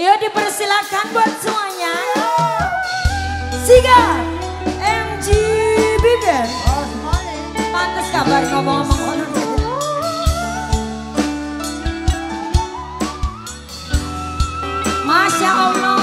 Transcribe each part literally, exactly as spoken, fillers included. Yuk dipersilakan buat semuanya. Siga M G Bibir. Pantes kabar ngomong-ngomong orang. Masya Allah.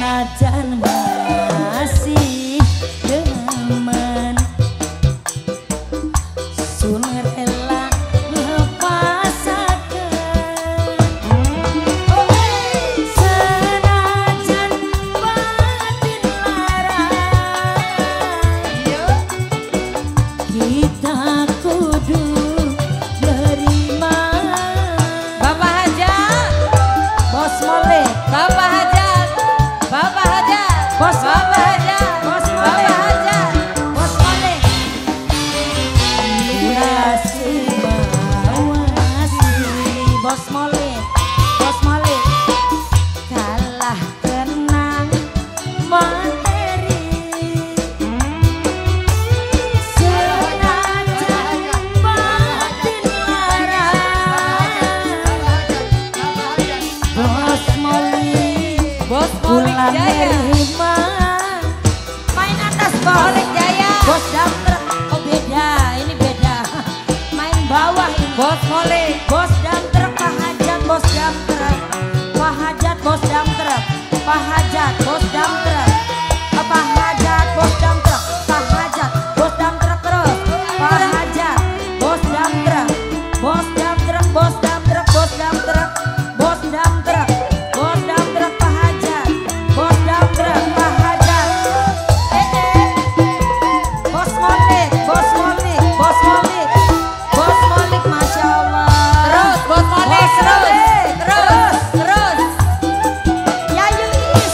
Najan masih teman, sun rela lepasakan. Senajan batin lara, kita kudu. Bos molek, bos dam truk, Pak Hajat, bos dam truk, Pak Hajat, bos dam truk, Pak Hajat, bos dam truk, Pak Hajat, bos dam truk, Pak Hajat, bos dam truk terus, Pak Hajat, bos dam truk, bos dam truk, bos dam truk, bos dam truk, bos dam truk, bos dam truk, Pak Hajat, bos dam truk, Pak Hajat, eh bos molek, bos molek, bos molek. Terus, terus, terus. Ya Yulis.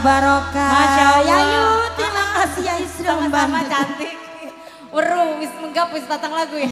Barokah. Masya Allah. Yayu, terima kasih Yayu sudah sama cantik. Weruh, wis menggap, wis datang lagu ya.